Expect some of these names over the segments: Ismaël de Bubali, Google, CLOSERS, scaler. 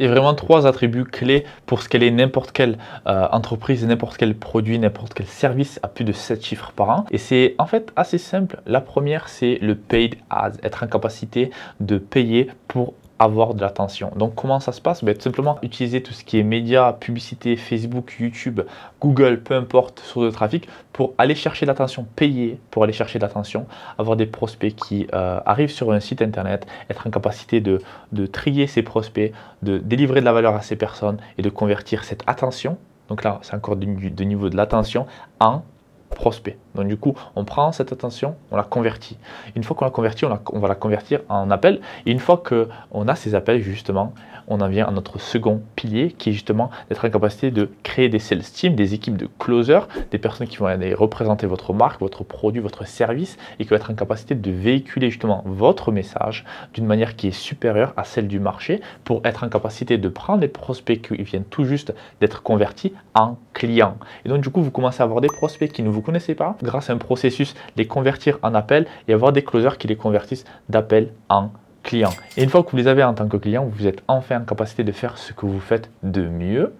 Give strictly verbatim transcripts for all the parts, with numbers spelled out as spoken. Il y a vraiment trois attributs clés pour scaler n'importe quelle euh, entreprise, n'importe quel produit, n'importe quel service à plus de sept chiffres par an. Et c'est en fait assez simple. La première, c'est le paid ads, être en capacité de payer pour avoir de l'attention. Donc comment ça se passe? Ben, tout simplement utiliser tout ce qui est médias, publicité, Facebook, YouTube, Google, peu importe, source de trafic, pour aller chercher l'attention, payer pour aller chercher l'attention, avoir des prospects qui euh, arrivent sur un site internet, être en capacité de, de trier ces prospects, de délivrer de la valeur à ces personnes et de convertir cette attention, donc là c'est encore du, du niveau de l'attention, en prospect. Donc du coup, on prend cette attention, on la convertit. Une fois qu'on la convertit, on, la, on va la convertir en appel. Et une fois qu'on a ces appels, justement, on en vient à notre second pilier qui est justement d'être en capacité de créer des sales teams, des équipes de closers, des personnes qui vont aller représenter votre marque, votre produit, votre service et qui vont être en capacité de véhiculer justement votre message d'une manière qui est supérieure à celle du marché pour être en capacité de prendre les prospects qui viennent tout juste d'être convertis en clients. Et donc du coup, vous commencez à avoir des prospects qui ne vous connaissez pas, grâce à un processus, les convertir en appel et avoir des closers qui les convertissent d'appel en client. Et une fois que vous les avez en tant que client, vous êtes enfin en capacité de faire ce que vous faites de mieux,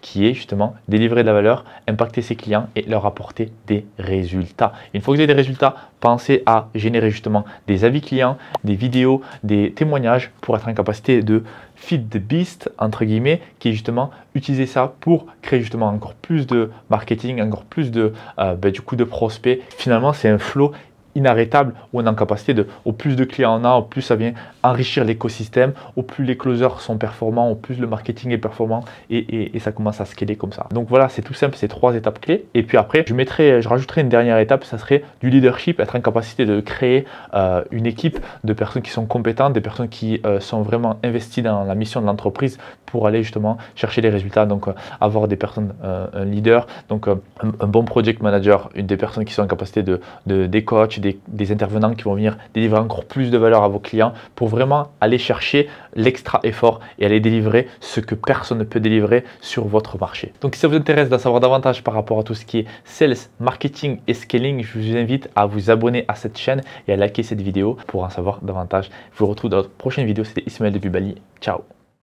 qui est justement délivrer de la valeur, impacter ses clients et leur apporter des résultats. Une fois que vous avez des résultats, pensez à générer justement des avis clients, des vidéos, des témoignages pour être en capacité de feed the beast, entre guillemets, qui est justement utiliser ça pour créer justement encore plus de marketing, encore plus de, euh, bah, du coup de prospects. Finalement, c'est un flow inarrêtable où on est en capacité de, au plus de clients on a, au plus ça vient enrichir l'écosystème, au plus les closers sont performants, au plus le marketing est performant et, et, et ça commence à scaler comme ça. Donc voilà, c'est tout simple, ces trois étapes clés. Et puis après, je mettrai, je rajouterai une dernière étape, ça serait du leadership, être en capacité de créer euh, une équipe de personnes qui sont compétentes, des personnes qui euh, sont vraiment investies dans la mission de l'entreprise pour aller justement chercher les résultats. Donc euh, avoir des personnes, euh, un leader, donc euh, un, un bon project manager, une des personnes qui sont en capacité de, de des coachs, des Des, des intervenants qui vont venir délivrer encore plus de valeur à vos clients pour vraiment aller chercher l'extra effort et aller délivrer ce que personne ne peut délivrer sur votre marché. Donc si ça vous intéresse d'en savoir davantage par rapport à tout ce qui est sales, marketing et scaling, je vous invite à vous abonner à cette chaîne et à liker cette vidéo pour en savoir davantage. Je vous retrouve dans notre prochaine vidéo, c'était Ismaël de Bubali. Ciao!